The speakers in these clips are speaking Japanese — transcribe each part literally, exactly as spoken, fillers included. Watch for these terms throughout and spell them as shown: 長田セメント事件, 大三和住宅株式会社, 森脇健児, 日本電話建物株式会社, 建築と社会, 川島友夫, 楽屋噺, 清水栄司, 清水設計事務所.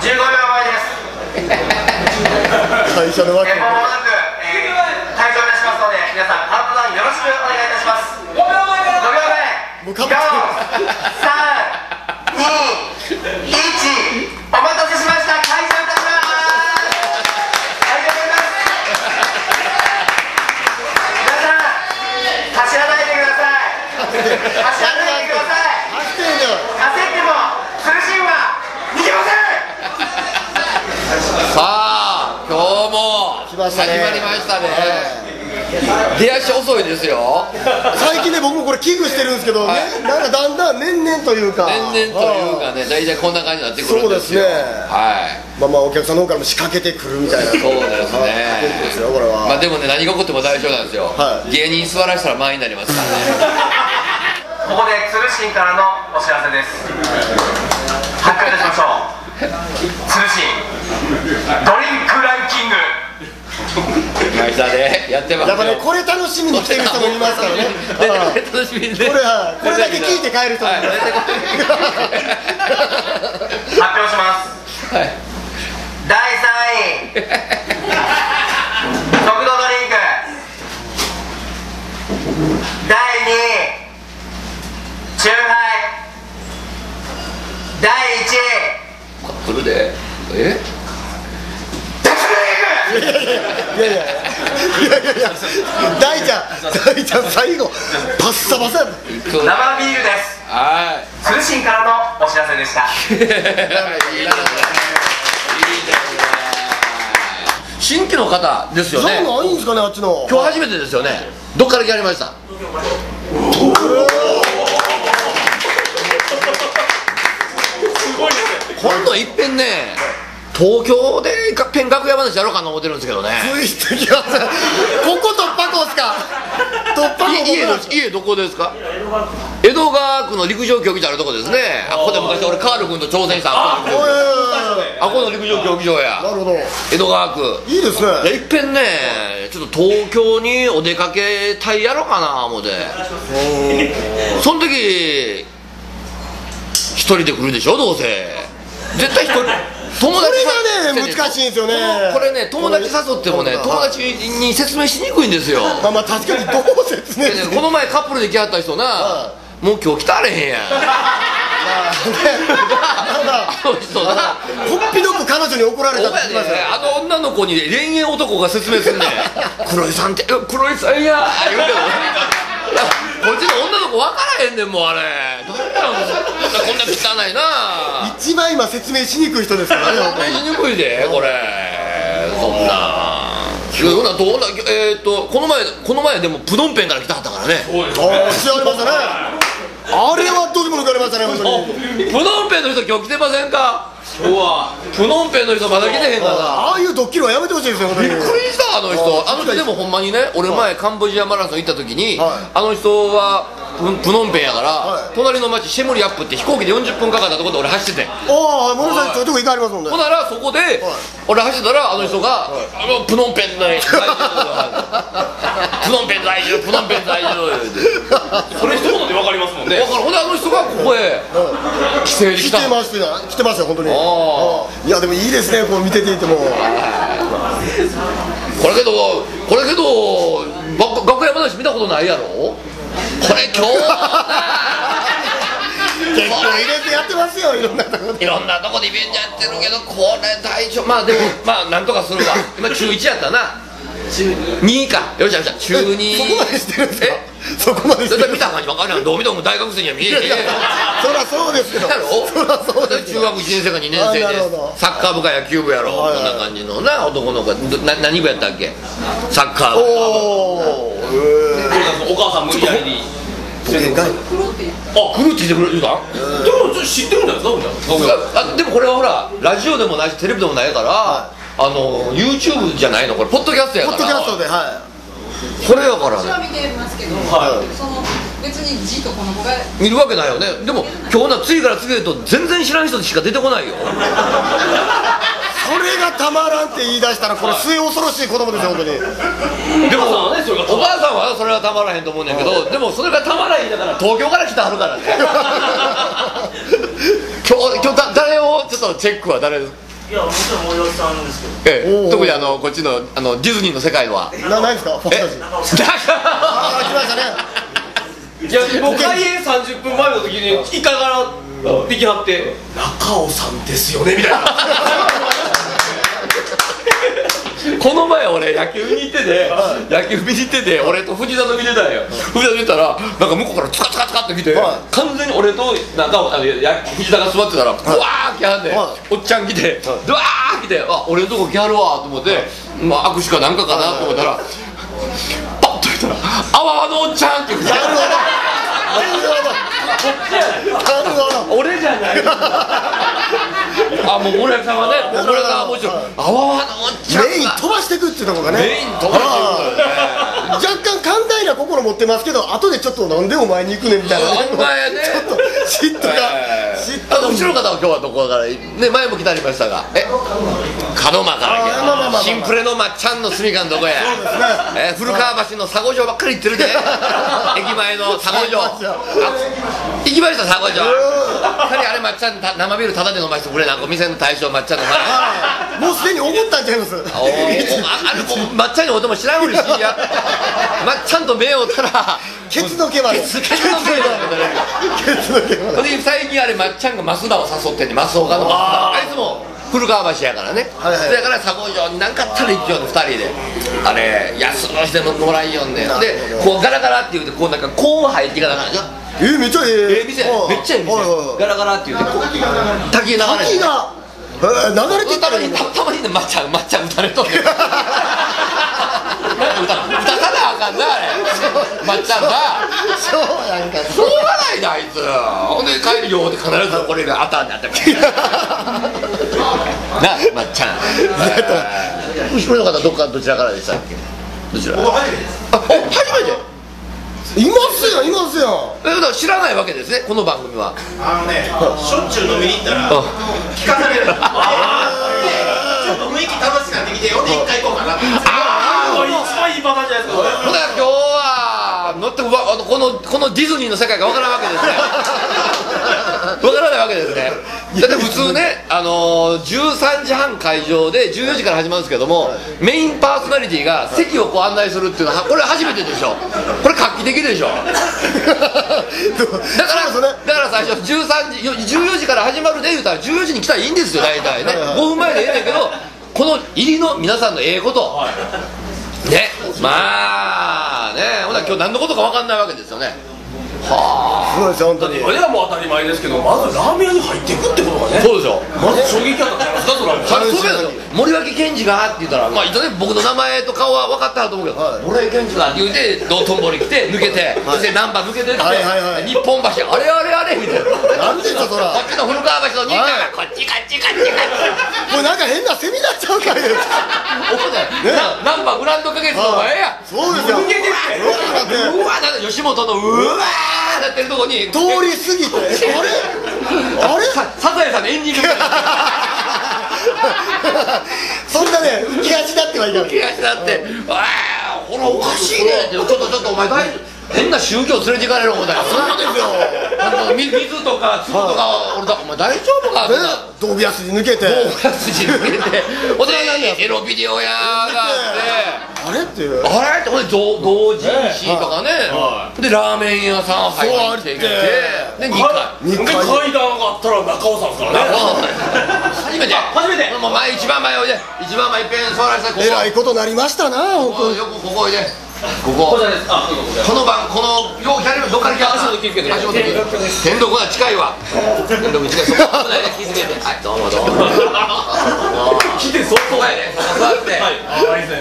じゅうごびょうまえです。最初のわけもなく、えー、退場いたしますので、皆さんハートダウンよろしくお願いいたします。ごびょうまえご さん に いちお待たせしました。会場いたします。会場いたします。皆さん走らないでください。走らないでください。さあ、今日も始まりましたね。出足遅いですよ。最近ね、僕もこれ危惧してるんですけどね、なんかだんだん年々というか、年々というかね、大体こんな感じになってくるんですよ。まあまあお客さんの方からも仕掛けてくるみたいな。そうですね。まあでもね、何が起こっても大丈夫なんですよ。芸人座らしたら満員になりますからね。ここで鶴新からのお知らせです。発表いたしましょう。つるしドリンクランキングやってます。やっぱね、これ楽しみに来てる人もいますからね。これ楽しみにね、これだけ聞いて帰る人もいます。発表します。だいさんい食堂ドリンク、だいにいチューハイ、だいいちいそれで、え？いやいやいやいやいや、大ちゃん、大ちゃん最後パッサパサ。生ビールです。はい。鶴新からのお知らせでした。新規の方ですよね。そうなんですかね、あっちの。今日初めてですよね。どっから来られました？今度いっぺんね、東京でいっぺん楽屋話やろうかな思ってるんですけどね。ついてきました。ここ突破口ですか？突破口。家ど、家どこですか？江戸川区の陸上競技場あるとこですね。あ、ここで昔俺カール君と挑戦した。あ、ここの陸上競技場や。なるほど。江戸川区。いいですね。いっぺんね、ちょっと東京にお出かけ隊やろうかな思って。その時一人で来るでしょどうせ。絶対一人、友達がね、難しいんですよね。これね、友達誘ってもね、友達に説明しにくいんですよ。まあまあ確かに、どう説明する。この前カップルで来はった人な、もう今日来たれへんやん。あの人な、こっぴどく彼女に怒られたって言いましたね。あの女の子に恋愛男が説明するね。黒井さんって、黒井さんやー言うけど、こっちの女の子分からへんねんもん、あれ。誰やろ、こんな汚いな。一番今説明しにくい人ですからね。説明しにくいで、これ。そんな。どうな、どうな、えっと、この前、この前でもプノンペンから来たはったからね。ああ、知られましたね。あれはどうにも抜かれましたね、本当に。プノンペンの人、今日来てませんか。うわ、プノンペンの人まだ来てへんからな。ああいうドッキリはやめてほしいですよ。びっくりしたあの人。あの人でもほんまにね、俺前カンボジアマラソン行った時に、あの人はプノンペンやから隣の町シェムリアップって飛行機でよんじゅっぷんかかったところで俺走ってて、ああ森さんそういうとこ行かれますもんね。ほんならそこで俺走ってたら、あの人がプノンペン在住、プノンペン在住、プノンペン在住ってそれ一言で分かりますもんね。ほんであの人がここへ帰省してきた。来てましたよ、来てましたよ、本当に。いやでもいいですね、こう見てていても。これけど、これけど楽屋話見たことないやろこれ。今日結構入れてやってますよ、いろんなとこで、いろんなとこでイベントやってるけど、これ大丈夫。まあでもまあなんとかするわ。今中いちやったな、中にか、よしよし中に。そこまでしてるんですか？そこまでしてる。見た感じ分かるやん、どう見ても大学生には見えへん。そらそうですけど、そらそうです。中学いちねん生かにねんせいでサッカー部か野球部やろ、こんな感じのな男の子。何部やったっけ？サッカー部。おお母さん無理やりにあっ来るって言ってくれるさん。でも知ってるんじゃないですか。でもこれはほらラジオでもないしテレビでもないから、あの YouTube じゃないの、これポッドキャストやから。ポッドキャストで、はい、これやからね。私は見てますけど、その別に字とこの子が見るわけないよね。でも今日な、次から次へと全然知らん人しか出てこないよ。それがたまらんって言い出したら、これ末恐ろしい子供ですよ、本当に。でもおばあさんはそれはたまらへんと思うんだけど、でもそれがたまらへんだから東京から来たはるからね。今日今日誰をちょっとチェックは誰ですか？いや、もちろん森脇さんですけど、特にあのこっちのあのディズニーの世界はな、ないですか？ファンタジー。ああ、来ましたね。いや、もう開演さんじゅっぷんまえの時にいかがらできはって、中尾さんですよねみたいな。この前俺野球見に行ってて、野球見に行ってて俺と藤田の見てたんよ。藤田見てたらなんか向こうからツカツカツカって来て、完全に俺と中尾、藤田が座ってたらブワー来はんねん。おっちゃん来てブワー来て、あ、俺のとこ来はるわと思って、まあ握手かなんかかなと思ったらパッと見たら「あわわのおっちゃん」って言うて、俺じゃない。あ、もう森脇さんはね、森脇さんはもちろんあわわのおっちゃんメイン飛ばしていくっていうところがね、メイン飛ばしていく、若干寛大な心持ってますけど、後でちょっとなんでお前に行くねみたいな、ちょっと嫉妬が、嫉妬が。後ろの方は今日はどこからね、前も来てありましたが、え、鹿沼から新プレのまっちゃんの住みかんどこや、古川橋の佐護城ばっかり行ってるで、駅前の佐護城行きました。佐護城あれまっちゃん生ビールタダで飲ませてくれな、店の大将まっちゃんの前、もうすでに怒ったんちゃいます。あれもうまっちゃんにお手も知らんふりして、やまっちゃんと目をたらケツの毛まで、ケツの毛まで。最近あれまっちゃんが増田を誘ってんね、増岡の増田、あいつも古川橋やからね、だから佐合城に何かあったら行きようね、ふたりであれ安の人の野良いよんねで、こうガラガラって言うて、こうなんかこう入っていかなかったでしょ。え、めっちゃええ店、めっちゃええ店、ガラガラって言ってこう滝が流れて、流れてたまに、たまにね、まっちゃん、まっちゃん打たれとる、打たなあかんなあれ、まっちゃんな、そうやんか、しょうがないなあいつ。ほんで帰るよって必ずこれが当たんなってなあ、まっちゃん。後ろの方どっかどちらからでしたっけ？どちら？僕初めてです。あ、初めて。いますよ、いますよ。だから知らないわけですね、この番組は。あのね、しょっちゅう飲みに行ったら聞かされる。ちょっと雰囲気楽しくなってきて、ほんで一回行こうかなって。ああ、これ一番いいパターンじゃないですか。ほんだら今日は乗ってこのこのディズニーの世界がわからんわけですね。わからないわけですね。だって普通ね、あのじゅうさんじはん会場でじゅうよじから始まるんですけども、メインパーソナリティが席をこう案内するっていうのはこれ初めてでしょ。これ画期的でしょ。だからだから最初じゅうさんじじゅうよじから始まるで言うたらじゅうよじに来たらいいんですよ、大体ね、ごふんまえでええねんけど、この入りの皆さんのええことね、まあね、ほんなら今日何のことか分かんないわけですよね。はあ、すごいですよ本当に。俺らも当たり前ですけど、まずラーメン屋に入っていくってことがね、そうでしょ、まず衝撃だったんじゃないですか、それは。森脇健児がって言ったら、まあ一応ね僕の名前と顔は分かったと思うけど、森脇健児がって言うて道頓堀来て抜けて、そして難波抜けてって日本橋あれあれあれみたいな、なんでだそら、こっちの古川橋の兄ちゃんがこっちこっちこっちこっち、もうなんか変なセミになっちゃうからよ、怒ったよ、難波グランド花月の前や、そうですよ、抜けてってうわー吉本のうわーなってるとこに通り過ぎて、あれあれサザエさんのエンディングみたいな、そんなね浮き足だってはいかない、浮き足だってああほらおかしいね、ちょっとちょっとお前変な宗教連れていかれるもんだよ、そうですよ、水とか粒とか俺だ、お前大丈夫か、道具屋筋抜けて、道具屋筋抜けて、おでエロビデオ屋があって、あれっていうあれってほんで同人誌とかね、でラーメン屋さん入ってきて、でにかい階段があったら中尾さんですからね、初めて初めてもう前一番前おいで、一番前いっぺん座らせて、ここえらいことなりましたな、よくここおいで、こここの番このようやるどっから来た足元気付けて、足元天童は近いわ、天童近い、そこないで気付けて、はいどうもどうも来て、そこやね、座って、はい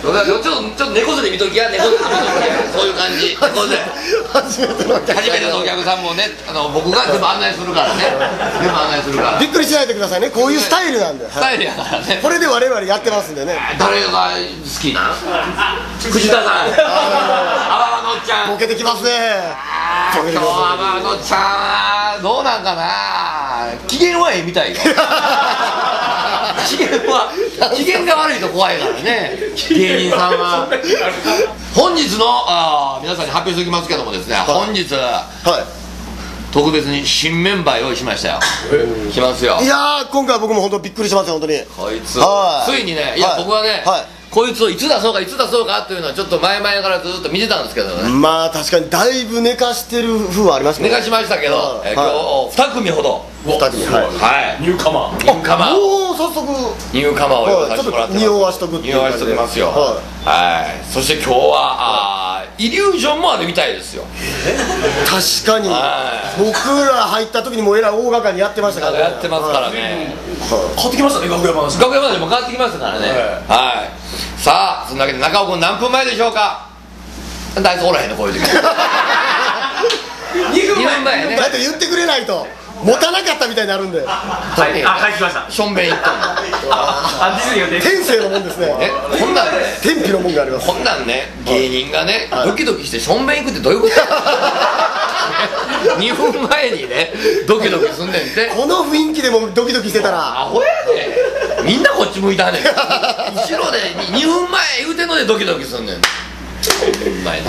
ちょっとちょっと猫背で見ときや、猫背で見ときや、そういう感じ、猫背、初めてのお客さんもね、あの僕が全部案内するからね、全部案内するからびっくりしないでくださいね、こういうスタイルなんで、スタイルやからね、これで我々やってますんでね。誰が好きなん？藤田さん、あわわのちゃんボケてきますね、今日あわわのちゃんどうなんかな、機嫌はええみたいよ、機嫌は機嫌が悪いと怖いからね、芸人さんは。本日の皆さんに発表しておきますけどもですね、本日特別に新メンバー用意しましたよ。来ますよ。いやー、今回僕も本当びっくりしますよ、本当にこいつついにね。いや僕はね、こいつをいつ出そうかいつ出そうかっていうのはちょっと前々からずっと見てたんですけどね。まあ確かにだいぶ寝かしてる風はありましたね。寝かしましたけど今日に組ほど、ふた組、はい、ニューカマー、ニューカマーを早速ニューカマーを用意させてもらって、匂わしとくっていう感じで、匂わしときますよ。はい。そして今日はイリュージョンもあるみたいですよ。確かに僕ら入った時にもえらい大掛かりやってましたからね。やってますからね。買ってきましたね、楽屋話。楽屋話も買ってきましたからね。はい。さあ、そんなわけで中尾君何分前でしょうか。大体おらへんのこういう時にふんまえね。だって言ってくれないと持たなかったみたいになるんで。はい、あ、返しました。ションベン行ったんだ。天性のもんですね。こんなんね、天日のもんがあります。こんなんね、芸人がねドキドキしてションベン行くってどういうことにふんまえにね、ドキドキすんねんて。この雰囲気でもドキドキしてたらアホやで。みんなこっち向いたねん。後ろでにふんまえ言うてんのでドキドキすんねん。た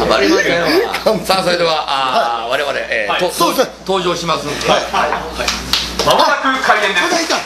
まりませんわ。さあ、それでは我々登場しますんで、まもなく開演です。